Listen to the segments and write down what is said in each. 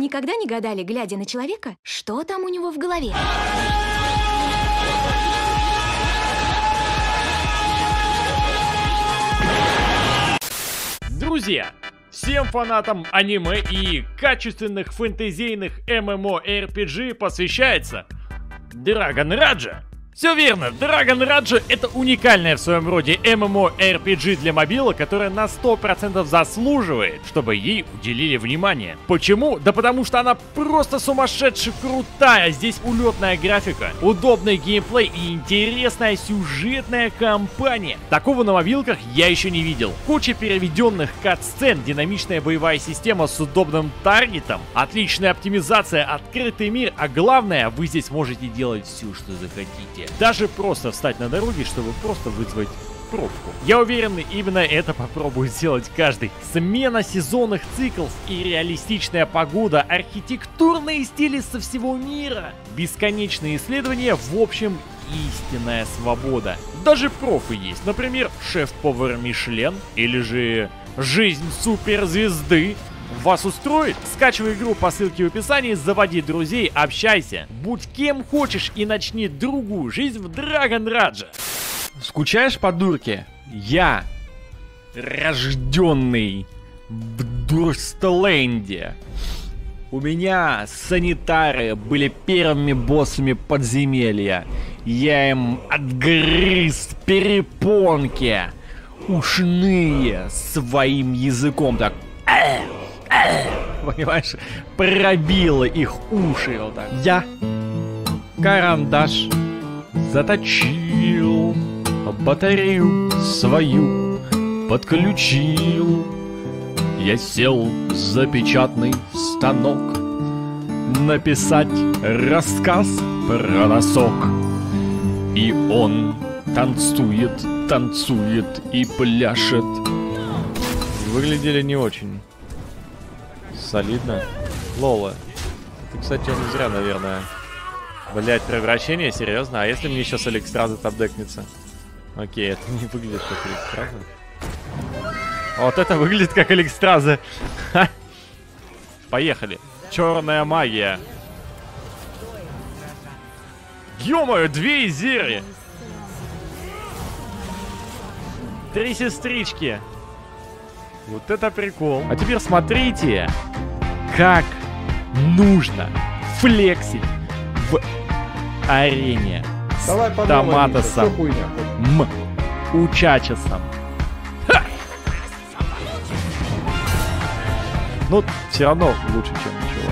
Никогда не гадали, глядя на человека, что там у него в голове? Друзья, всем фанатам аниме и качественных фэнтезийных MMORPG посвящается Dragon Raja. Все верно, Dragon Raja — это уникальное в своем роде MMORPG для мобила, которая на 100% заслуживает, чтобы ей уделили внимание. Почему? Да потому что она просто сумасшедше крутая. Здесь улетная графика, удобный геймплей и интересная сюжетная кампания. Такого на мобилках я еще не видел. Куча переведенных кат-сцен, динамичная боевая система с удобным таргетом, отличная оптимизация, открытый мир, а главное, вы здесь можете делать все, что захотите. Даже просто встать на дороге, чтобы просто вызвать пробку. Я уверен, именно это попробует сделать каждый. Смена сезонных циклов и реалистичная погода, архитектурные стили со всего мира, бесконечные исследования, в общем, истинная свобода. Даже профы есть, например, шеф-повар Мишлен или же жизнь суперзвезды. Вас устроит? Скачивай игру по ссылке в описании, заводи друзей, общайся, будь кем хочешь и начни другую жизнь в Dragon Raja. Скучаешь по дурке? Я, рожденный в Дурстленде, у меня санитары были первыми боссами подземелья. Я им отгрыз перепонки ушные своим языком, так. Понимаешь, пробило их уши вот так. Я карандаш заточил, батарею свою подключил. Я сел за печатный станок написать рассказ про носок. И он танцует, танцует и пляшет. Выглядели не очень солидно. Лола, ты, кстати, не зря, наверное. Блять, превращение, серьезно? А если мне сейчас Алекстраза тапдекнется? Окей, это не выглядит как Алекстраза. Вот это выглядит как Алекстраза. Поехали. Черная магия. Ё-моё, две изири. Три сестрички. Вот это прикол. А теперь смотрите, как нужно флексить в арене с Томатосом Мучачесом. Но все равно лучше, чем ничего.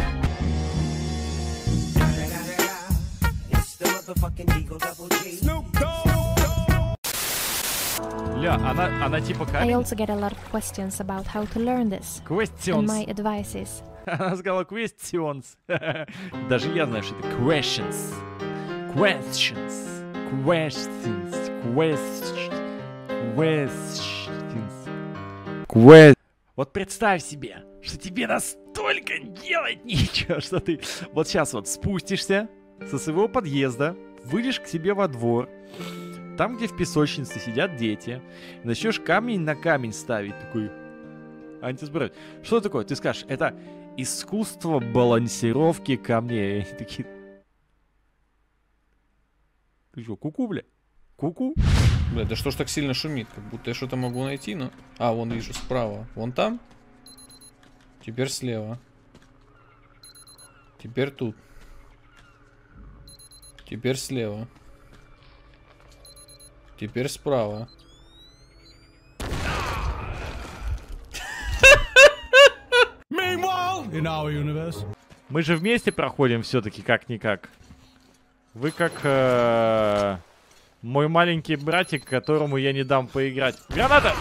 Она типа как? Questions. Она сказала questions. Даже я знаю, что это questions. Questions. Вот представь себе, что тебе настолько делать нечего, что ты вот сейчас вот спустишься со своего подъезда, выйдешь к себе во двор, там, где в песочнице сидят дети, начнешь камень на камень ставить. Такой антисброй. Что такое? Ты скажешь, это искусство балансировки камней. Они такие... Ты что, ку-ку, бля? Ку-ку? Бля, да что ж так сильно шумит? Как будто я что-то могу найти, но... А, вон вижу, справа. Вон там. Теперь слева. Теперь тут. Теперь слева. Теперь справа. Мы же вместе проходим все-таки, как-никак. Вы как мой маленький братик, которому я не дам поиграть. Граната!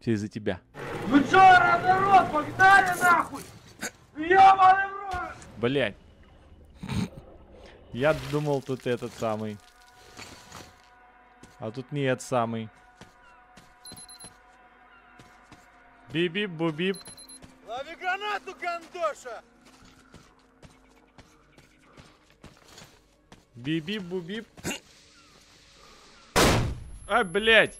Все из-за тебя. Ну чё, народ, погнали нахуй! Ёбаный! Блять. Я думал, тут этот самый. А тут не этот самый. Биби-бубип. Лови гранату, гандоша! Биби-бубип. А, блять!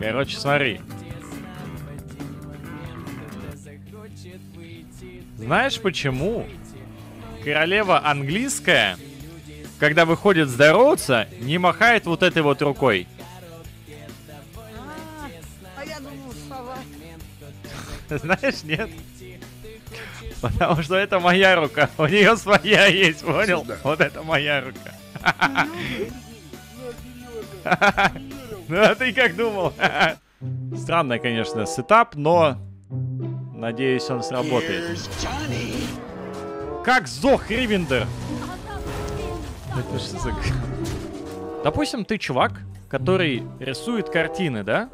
Короче, смотри. Знаешь почему? Королева английская, когда выходит здороваться, не махает вот этой вот рукой. А я думал, знаешь, нет? Потому что это моя рука. У нее своя есть, понял? Сюда. Вот это моя рука. Ну а ты как думал? Странный, конечно, сетап, но надеюсь, он сработает. Как Зох Ривендер. Это что за... Допустим, ты чувак, который рисует картины, да?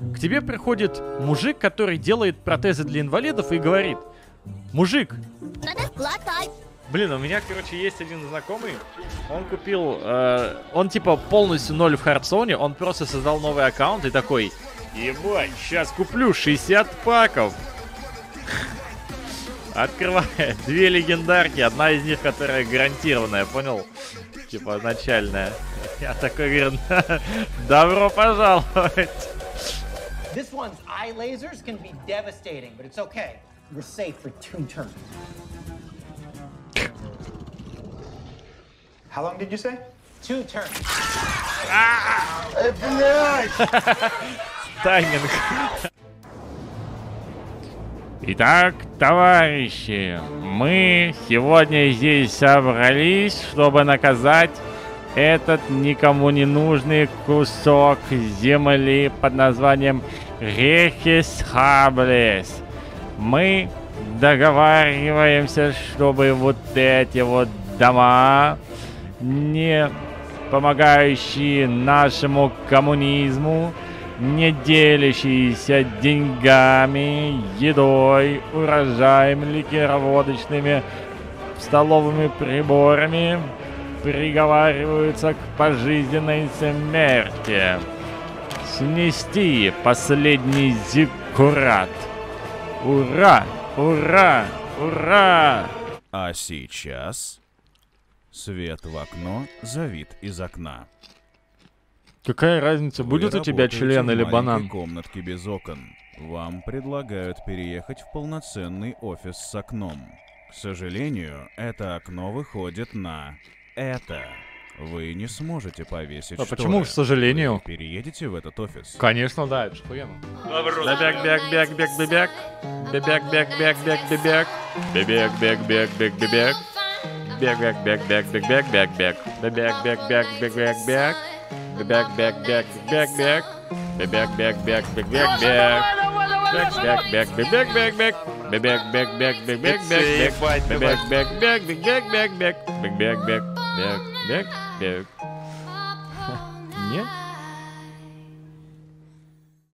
К тебе приходит мужик, который делает протезы для инвалидов и говорит: мужик, блин, у меня, короче, есть один знакомый. Он купил... он, типа, полностью ноль в Хардзоне. Он просто создал новый аккаунт и такой: ебать, сейчас куплю 60 паков. Открывает две легендарки. Одна из них, которая гарантированная, понял? Типа, начальная. Я такой говорю: добро пожаловать. This one's eye lasers can be devastating, but it's okay. We're safe for 2 turns. How long did you say? 2 turns. Тайминг. Итак, товарищи, мы сегодня здесь собрались, чтобы наказать этот никому не нужный кусок земли под названием Рехис Хаблис. Мы договариваемся, чтобы вот эти вот дома, не помогающие нашему коммунизму, не делящиеся деньгами, едой, урожаем, ликероводочными столовыми приборами, приговариваются к пожизненной смерти. Снести последний зиккурат. Ура! Ура! Ура! А сейчас свет в окно завит из окна. Какая разница, будет у тебя член или банан? Комнатки без окон. Вам предлагают переехать в полноценный офис с окном. К сожалению, это окно выходит на это. Вы не сможете повесить. А шторы. Почему, к сожалению? Вы переедете в этот офис. Конечно, да, это ж хуяно. Бебек-бек-бек-бек-бебек. Бебек-бек-бек-бек-бебек. Бебек-бек-бек-бек-бек. Бебек-бек-бек-бек-бек-бек. Бебек-бек-бек-бек-бек. Бебек-бек-бек-бек-бек. Бебек-бек-бек-бек-бек. Бебек-бек-бек-бек-бек. Бебек-бек-бек-бек-бек-бек. Бебек-бек-бек-бек-бек-бек. Бебек-бек-бек-бек-бек. Нет?